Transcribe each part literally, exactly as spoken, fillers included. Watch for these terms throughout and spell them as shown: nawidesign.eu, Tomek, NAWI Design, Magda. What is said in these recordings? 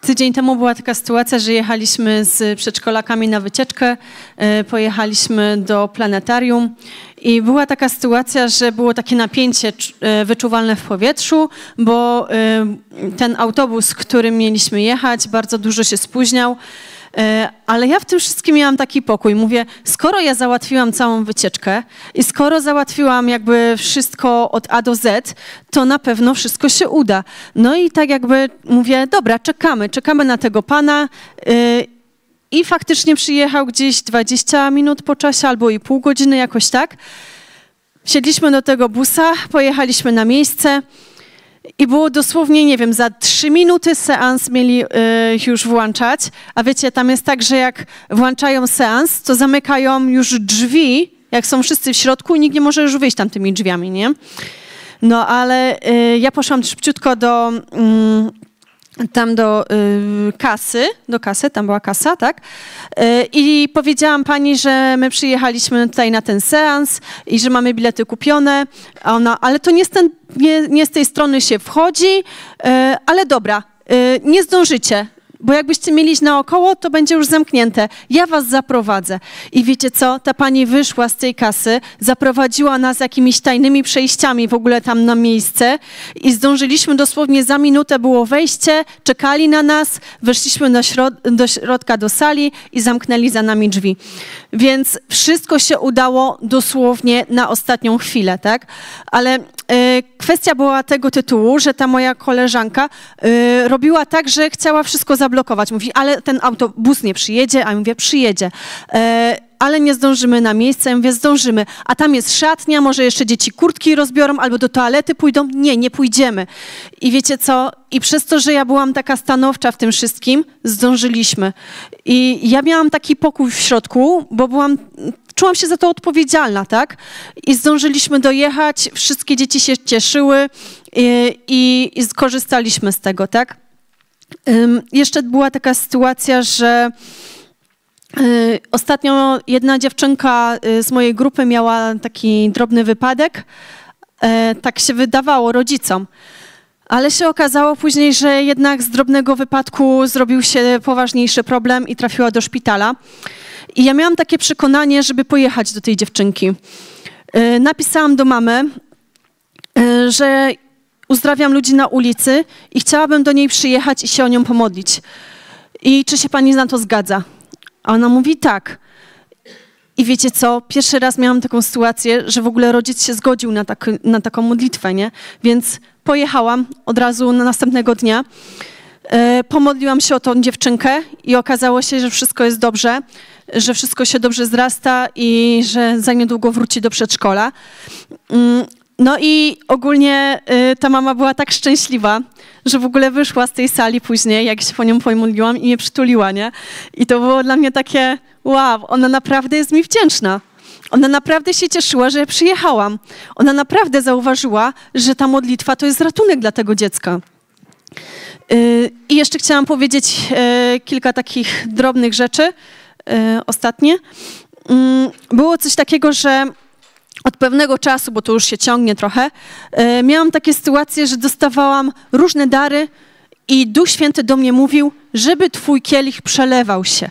Tydzień temu była taka sytuacja, że jechaliśmy z przedszkolakami na wycieczkę, pojechaliśmy do planetarium i była taka sytuacja, że było takie napięcie wyczuwalne w powietrzu, bo ten autobus, którym mieliśmy jechać, bardzo dużo się spóźniał. Ale ja w tym wszystkim miałam taki pokój. Mówię, skoro ja załatwiłam całą wycieczkę i skoro załatwiłam jakby wszystko od A do Z, to na pewno wszystko się uda. No i tak jakby mówię, dobra, czekamy, czekamy na tego pana. I faktycznie przyjechał gdzieś dwadzieścia minut po czasie albo i pół godziny, jakoś tak. Siedliśmy do tego busa, pojechaliśmy na miejsce. I było dosłownie, nie wiem, za trzy minuty seans mieli y, już włączać, a wiecie, tam jest tak, że jak włączają seans, to zamykają już drzwi, jak są wszyscy w środku i nikt nie może już wyjść tam tymi drzwiami, nie? No ale y, ja poszłam szybciutko do, y, tam do y, kasy, do kasy, tam była kasa, tak? Y, I powiedziałam pani, że my przyjechaliśmy tutaj na ten seans i że mamy bilety kupione, a ona, ale to nie jest ten Nie, nie z tej strony się wchodzi, ale dobra, nie zdążycie, bo jakbyście mieli iść naokoło, to będzie już zamknięte. Ja was zaprowadzę. I wiecie co? Ta pani wyszła z tej kasy, zaprowadziła nas jakimiś tajnymi przejściami w ogóle tam na miejsce i zdążyliśmy dosłownie za minutę było wejście, czekali na nas, weszliśmy do, środ- do środka do sali i zamknęli za nami drzwi. Więc wszystko się udało dosłownie na ostatnią chwilę, tak? Ale kwestia była tego tytułu, że ta moja koleżanka y, robiła tak, że chciała wszystko zablokować. Mówi, ale ten autobus nie przyjedzie, a ja mówię, przyjedzie. Y, ale nie zdążymy na miejsce, ja mówię, zdążymy. A tam jest szatnia, może jeszcze dzieci kurtki rozbiorą albo do toalety pójdą. Nie, nie pójdziemy. I wiecie co? I przez to, że ja byłam taka stanowcza w tym wszystkim, zdążyliśmy. I ja miałam taki pokój w środku, bo byłam... Czułam się za to odpowiedzialna, tak? I zdążyliśmy dojechać, wszystkie dzieci się cieszyły i, i, i skorzystaliśmy z tego, tak? Ym, jeszcze była taka sytuacja, że y, ostatnio jedna dziewczynka z mojej grupy miała taki drobny wypadek. Y, tak się wydawało rodzicom. Ale się okazało później, że jednak z drobnego wypadku zrobił się poważniejszy problem i trafiła do szpitala. I ja miałam takie przekonanie, żeby pojechać do tej dziewczynki. Napisałam do mamy, że uzdrawiam ludzi na ulicy i chciałabym do niej przyjechać i się o nią pomodlić. I czy się pani na to zgadza? A ona mówi tak. I wiecie co? Pierwszy raz miałam taką sytuację, że w ogóle rodzic się zgodził na, tak, na taką modlitwę, nie? Więc pojechałam od razu na następnego dnia. Pomodliłam się o tą dziewczynkę i okazało się, że wszystko jest dobrze, że wszystko się dobrze zrasta i że za niedługo wróci do przedszkola. No i ogólnie ta mama była tak szczęśliwa, że w ogóle wyszła z tej sali później, jak się po nią pomodliłam i mnie przytuliła, nie? I to było dla mnie takie wow, ona naprawdę jest mi wdzięczna. Ona naprawdę się cieszyła, że ja przyjechałam. Ona naprawdę zauważyła, że ta modlitwa to jest ratunek dla tego dziecka. I jeszcze chciałam powiedzieć kilka takich drobnych rzeczy, ostatnie. Było coś takiego, że od pewnego czasu, bo to już się ciągnie trochę, miałam takie sytuacje, że dostawałam różne dary i Duch Święty do mnie mówił, żeby twój kielich przelewał się.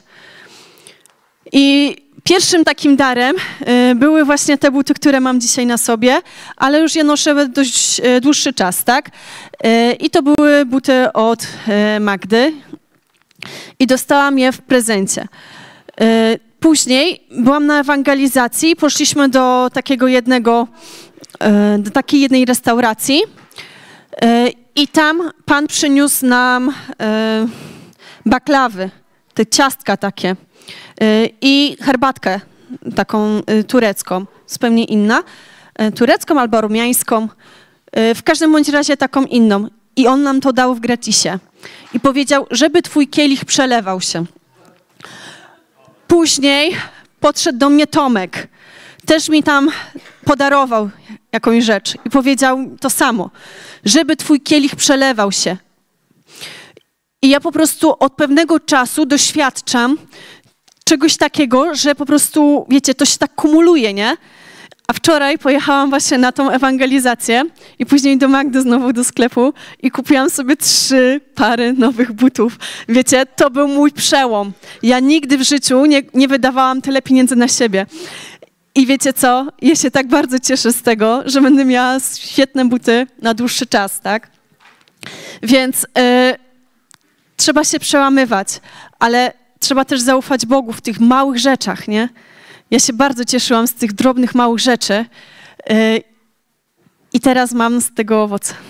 I pierwszym takim darem były właśnie te buty, które mam dzisiaj na sobie, ale już je noszę dość dłuższy czas, tak? I to były buty od Magdy i dostałam je w prezencie. Później byłam na ewangelizacji, poszliśmy do takiego jednego, do takiej jednej restauracji i tam pan przyniósł nam baklawy, te ciastka takie. I herbatkę taką turecką, zupełnie inna, turecką albo rumiańską, w każdym bądź razie taką inną. I on nam to dał w gratisie. I powiedział, żeby twój kielich przelewał się. Później podszedł do mnie Tomek. Też mi tam podarował jakąś rzecz i powiedział to samo, żeby twój kielich przelewał się. I ja po prostu od pewnego czasu doświadczam czegoś takiego, że po prostu, wiecie, to się tak kumuluje, nie? A wczoraj pojechałam właśnie na tą ewangelizację i później do Magdy znowu do sklepu i kupiłam sobie trzy pary nowych butów. Wiecie, to był mój przełom. Ja nigdy w życiu nie, nie wydawałam tyle pieniędzy na siebie. I wiecie co? Ja się tak bardzo cieszę z tego, że będę miała świetne buty na dłuższy czas, tak? Więc yy, trzeba się przełamywać, ale trzeba też zaufać Bogu w tych małych rzeczach, nie? Ja się bardzo cieszyłam z tych drobnych, małych rzeczy yy, i teraz mam z tego owoc.